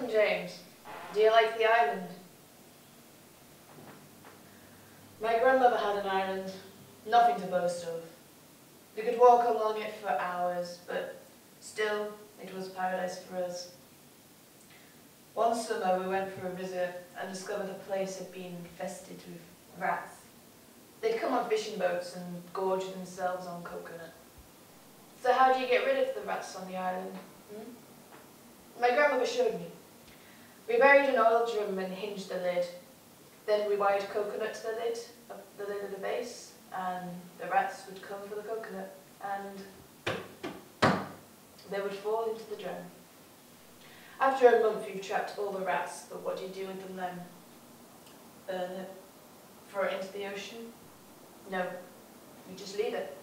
Captain James, do you like the island? My grandmother had an island, nothing to boast of. We could walk along it for hours, but still it was paradise for us. One summer we went for a visit and discovered the place had been infested with rats. They'd come on fishing boats and gorge themselves on coconut. So how do you get rid of the rats on the island? My grandmother showed me. We buried an oil drum and hinged the lid. Then we wired coconut to the lid of the base, and the rats would come for the coconut, and they would fall into the drum. After a month, you've trapped all the rats, but what do you do with them then? Burn it? Throw it into the ocean? No, you just leave it.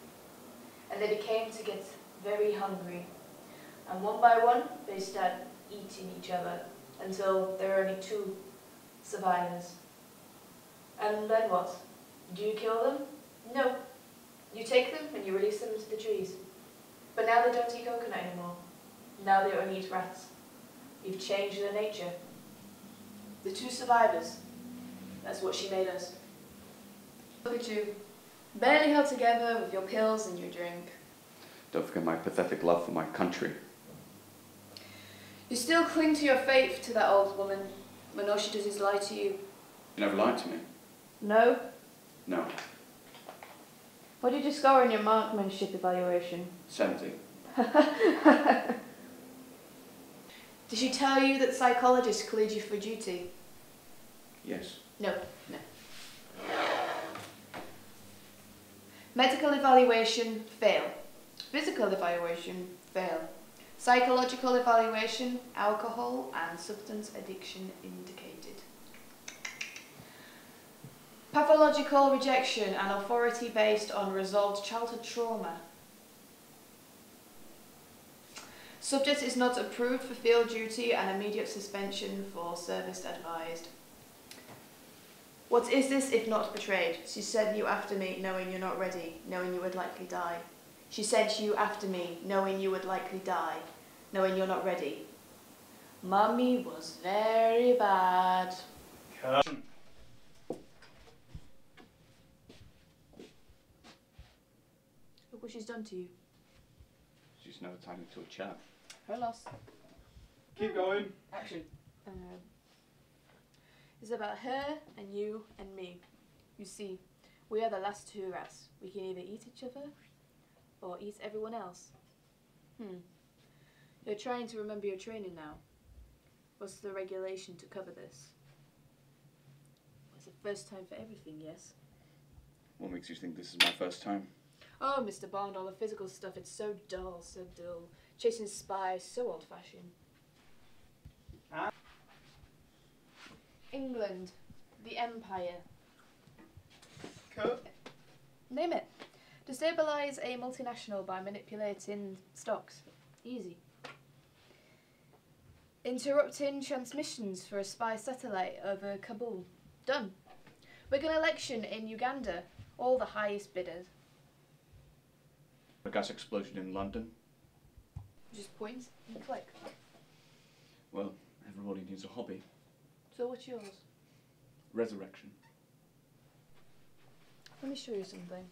And they became to get very hungry, and one by one, they start eating each other until there are only two survivors. And then what? Do you kill them? No. You take them and you release them into the trees. But now they don't eat coconut anymore. Now they only eat rats. You've changed their nature. The two survivors. That's what she made us. Look at you. Barely held together with your pills and your drink. Don't forget my pathetic love for my country. You still cling to your faith to that old woman, when all she does is lie to you. You never lied to me. No? No. What did you score in your marksmanship evaluation? 70. Did she tell you that psychologists cleared you for duty? Yes. No, no. Medical evaluation, fail. Physical evaluation, fail. Psychological evaluation, alcohol and substance addiction indicated. Pathological rejection and authority based on resolved childhood trauma. Subject is not approved for field duty and immediate suspension for service advised. What is this if not betrayed? She sent you after me knowing you're not ready, knowing you would likely die. She sent you after me knowing you would likely die, knowing you're not ready. Mummy was very bad. Come. Look what she's done to you. She's never tied me to a chair. Her loss. Keep going. Action. It's about her and you and me. You see, we are the last two rats. We can either eat each other or eat everyone else. You're trying to remember your training now. What's the regulation to cover this? Well, it's the first time for everything, yes? What makes you think this is my first time? Oh, Mr. Bond, all the physical stuff, it's so dull, so dull. Chasing spies, so old-fashioned. England, the Empire. Cool. Name it. Destabilize a multinational by manipulating stocks. Easy. Interrupting transmissions for a spy satellite over Kabul. Done. Rig an election in Uganda. All the highest bidders. A gas explosion in London. Just point and click. Well, everybody needs a hobby. So what's yours? Resurrection. Let me show you something.